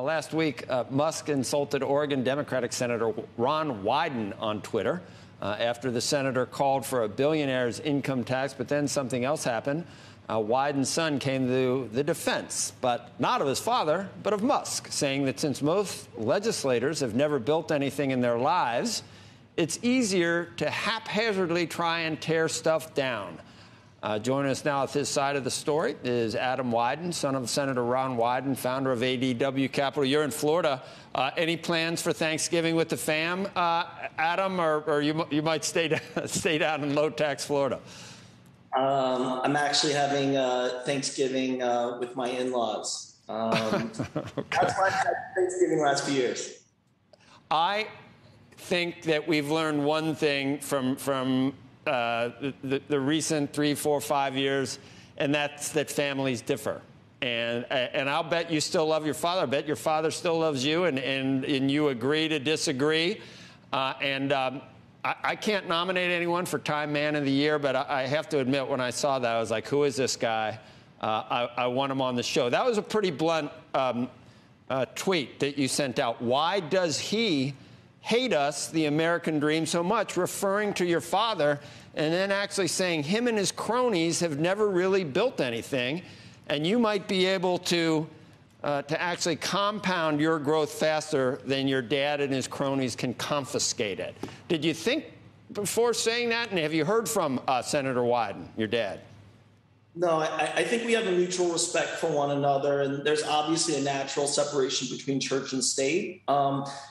Last week, Musk insulted Oregon Democratic Senator Ron Wyden on Twitter after the senator called for a billionaire's income tax, but then something else happened. Wyden's son came to the defense, but not of his father, but of Musk, saying that since most legislators have never built anything in their lives, it's easier to haphazardly try and tear stuff down. Joining us now at this side of the story is Adam Wyden, son of Senator Ron Wyden, founder of ADW Capital. You're in Florida. Any plans for Thanksgiving with the fam, Adam, or you might stay down in low-tax Florida? I'm actually having Thanksgiving with my in-laws. Okay. That's my Thanksgiving last few years. I think that we've learned one thing from the recent 3, 4, 5 years, and that's that families differ. And I'll bet you still love your father. I bet your father still loves you, and you agree to disagree. I can't nominate anyone for Time Man of the Year, but I have to admit, when I saw that, I was like, who is this guy? I want him on the show. That was a pretty blunt tweet that you sent out. Why does he hate us, the American dream, so much, referring to your father and then actually saying him and his cronies have never really built anything, and you might be able to actually compound your growth faster than your dad and his cronies can confiscate it. Did you think before saying that, and have you heard from Senator Wyden, your dad? No, I think we have a mutual respect for one another, and there's obviously a natural separation between church and state.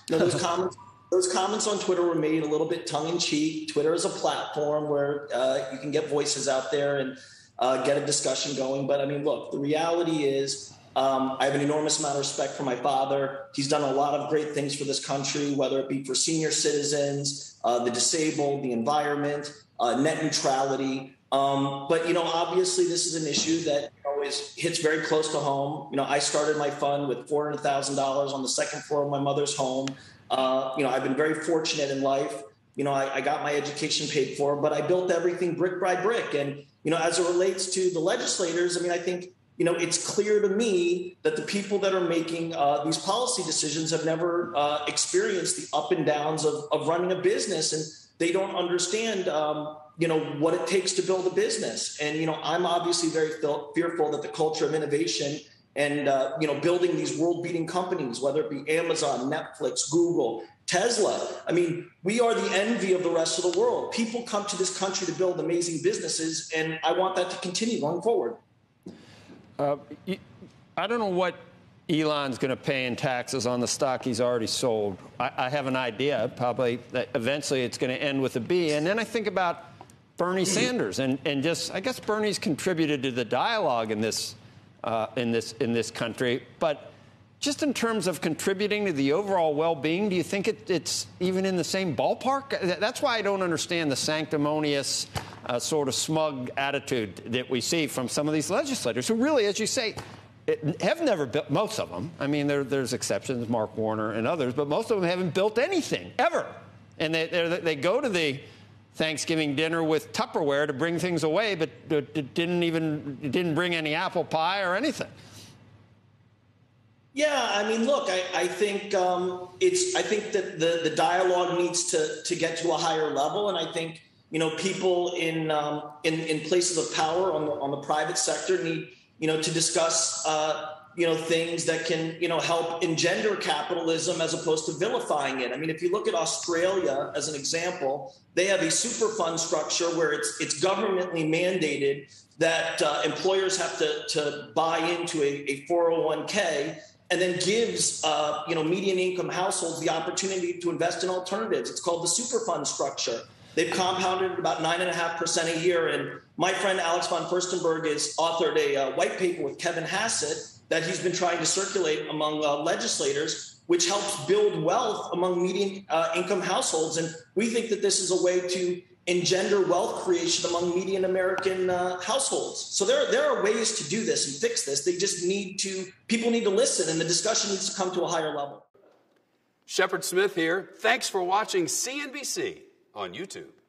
Those comments... Those comments on Twitter were made a little bit tongue-in-cheek. Twitter is a platform where you can get voices out there and get a discussion going. But, I mean, look, the reality is I have an enormous amount of respect for my father. He's done a lot of great things for this country, whether it be for senior citizens, the disabled, the environment, net neutrality. But, you know, obviously this is an issue that always hits very close to home. You know, I started my fund with $400,000 on the second floor of my mother's home. You know, I've been very fortunate in life. You know, I got my education paid for, but I built everything brick by brick. And, you know, as it relates to the legislators, I mean, I think, you know, it's clear to me that the people that are making these policy decisions have never experienced the up and downs of running a business. And they don't understand, you know, what it takes to build a business. And, you know, I'm obviously very fearful that the culture of innovation and, you know, building these world-beating companies, whether it be Amazon, Netflix, Google, Tesla. I mean, we are the envy of the rest of the world. People come to this country to build amazing businesses, and I want that to continue going forward. I don't know what Elon's going to pay in taxes on the stock he's already sold. I have an idea, probably, that eventually it's going to end with a B. And then I think about Bernie Sanders, and just, I guess Bernie's contributed to the dialogue in this in this country, but just in terms of contributing to the overall well-being, do you think it's even in the same ballpark? That's why I don't understand the sanctimonious sort of smug attitude that we see from some of these legislators, who really, as you say, have never built, most of them. I mean, there's exceptions, Mark Warner and others, but most of them haven't built anything ever, and they go to the Thanksgiving dinner with Tupperware to bring things away, but it didn't bring any apple pie or anything. Yeah, I mean, look, I think I think that the dialogue needs to get to a higher level, and I think, you know, people in places of power on the private sector need, you know, to discuss you know, things that can, you know, help engender capitalism as opposed to vilifying it. I mean, if you look at Australia as an example, they have a superfund structure where it's governmentally mandated that employers have to buy into a 401k, and then gives, you know, median income households the opportunity to invest in alternatives. It's called the superfund structure. They've compounded about 9.5% a year. And my friend Alex von Furstenberg has authored a white paper with Kevin Hassett that he's been trying to circulate among legislators, which helps build wealth among median income households. And we think that this is a way to engender wealth creation among median American households. So there are ways to do this and fix this. They just need to, people need to listen, and the discussion needs to come to a higher level. Shepard Smith here. Thanks for watching CNBC on YouTube.